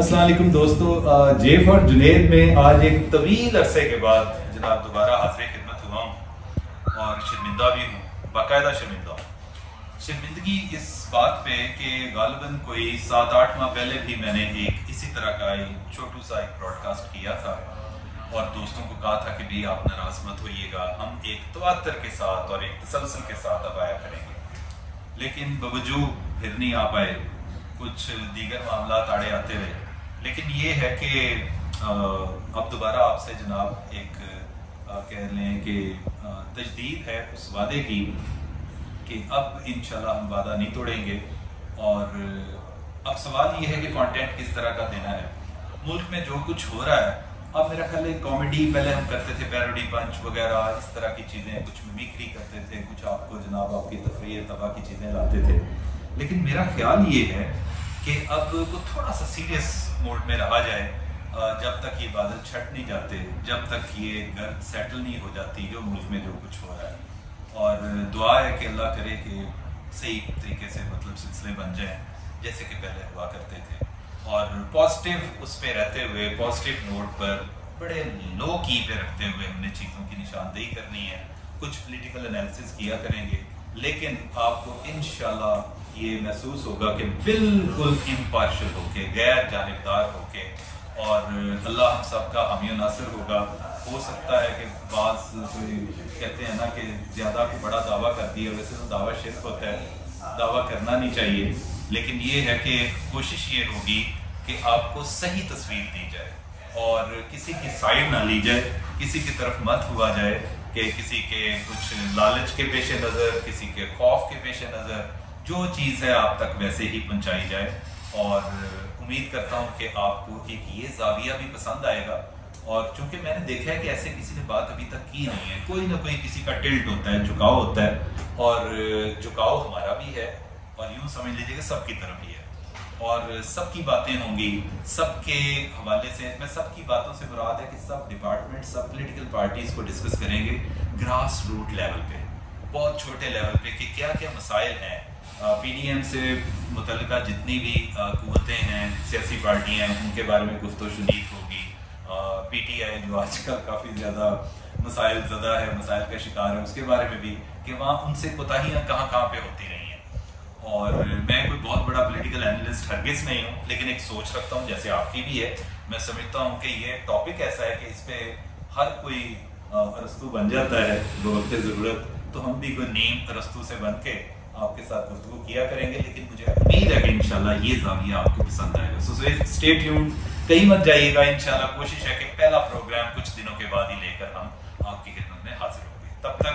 अस्सलाम वालेकुम दोस्तों, जेफ और जुनेद में आज एक तवील अरसे के बाद जनाब दोबारा हाज़िर खिदमत हुआ हूँ और शर्मिंदा भी हूँ, बाकायदा शर्मिंदा। शर्मिंदगी इस बात पे कि गालिबन कोई 7-8 माह पहले भी मैंने एक इसी तरह का एक छोटू सा एक ब्रॉडकास्ट किया था और दोस्तों को कहा था कि भाई आप नाराज़ मत होइएगा, हम एक तवातर के साथ और एक तसलसल के साथ अब आया करेंगे, लेकिन बावजूद फिर नहीं आ पाए, कुछ दीगर मामला आड़े आते हुए। लेकिन ये है कि अब दोबारा आपसे जनाब एक कह लें कि तजदीद है उस वादे की कि अब इंशाल्लाह हम वादा नहीं तोड़ेंगे। और अब सवाल ये है कि कंटेंट किस तरह का देना है। मुल्क में जो कुछ हो रहा है, अब मेरा ख्याल है कॉमेडी पहले हम करते थे, पैरोडी पंच वगैरह इस तरह की चीज़ें, कुछ मिमिक्री करते थे, कुछ आपको जनाब आपकी तफरीह तबाह की चीज़ें लाते थे। लेकिन मेरा ख्याल ये है कि अब को थोड़ा सा सीरियस मोड में रहा जाए, जब तक ये बादल छट नहीं जाते, जब तक ये गर्द सेटल नहीं हो जाती जो मुल्क में जो कुछ हो रहा है। और दुआ है कि अल्लाह करे कि सही तरीके से मतलब सिलसिले बन जाएं जैसे कि पहले हुआ करते थे, और पॉजिटिव उस पर रहते हुए, पॉजिटिव नोट पर बड़े लो की पे रखते हुए हमने चीज़ों की निशानदेही करनी है। कुछ पोलिटिकल एनालिसिस किया करेंगे, लेकिन आपको इंशाल्लाह ये महसूस होगा कि बिल्कुल इम्पार्शल होके, गैर जानिबदार होके, और अल्लाह हम सब का हामी नासिर होगा। हो सकता है कि बास कहते हैं ना कि ज़्यादा को बड़ा दावा कर दिया, वैसे तो दावा शिर्क होता है, दावा करना नहीं चाहिए, लेकिन ये है कि कोशिश ये होगी कि आपको सही तस्वीर दी जाए और किसी की साइड ना ली जाए, किसी की तरफ मत हुआ जाए कि किसी के कुछ लालच के पेश नज़र, किसी के खौफ के पेश नज़र जो चीज़ है आप तक वैसे ही पहुंचाई जाए। और उम्मीद करता हूं कि आपको एक ये जाविया भी पसंद आएगा। और चूंकि मैंने देखा है कि ऐसे किसी ने बात अभी तक की नहीं है, कोई ना कोई किसी का टिल्ट होता है, झुकाव होता है, और झुकाव हमारा भी है और यूं समझ लीजिए कि सबकी तरफ ही है और सबकी बातें होंगी। सबके हवाले से मैं सबकी बातों से मुराद है कि सब डिपार्टमेंट, सब पोलिटिकल पार्टीज़ को डिस्कस करेंगे ग्रास रूट लेवल पर, बहुत छोटे लेवल पे कि क्या क्या मसाइल हैं। PDM से मुतलका जितनी भी कुव्वतें हैं, सियासी पार्टियाँ हैं, उनके बारे में कुछ तो शनीद होगी। PTI जो आजकल काफ़ी ज़्यादा मसाइल ज़दा है, मसाइल का शिकार है, उसके बारे में भी कि वहाँ उनसे कोताहियाँ कहाँ कहाँ पे होती रही हैं। और मैं कोई बहुत बड़ा पोलिटिकल एनालिस्ट हरगिज़ नहीं हूँ, लेकिन एक सोच रखता हूँ जैसे आपकी भी है। मैं समझता हूँ कि ये टॉपिक ऐसा है कि इस पर हर कोई रस्तू बन जाता है बवक्त ज़रूरत, तो हम भी कोई नीम रस्तू से बन के आपके साथ गुफ्तगू किया करेंगे। लेकिन मुझे उम्मीद है कि इंशाल्लाह ये ज़ाविया आपको पसंद आएगा। सो स्टे ट्यून्ड, कहीं मत जाइएगा। इंशाल्लाह कोशिश है कि पहला प्रोग्राम कुछ दिनों के बाद ही लेकर हम आपकी खिदमत में हाजिर होंगे। तब तक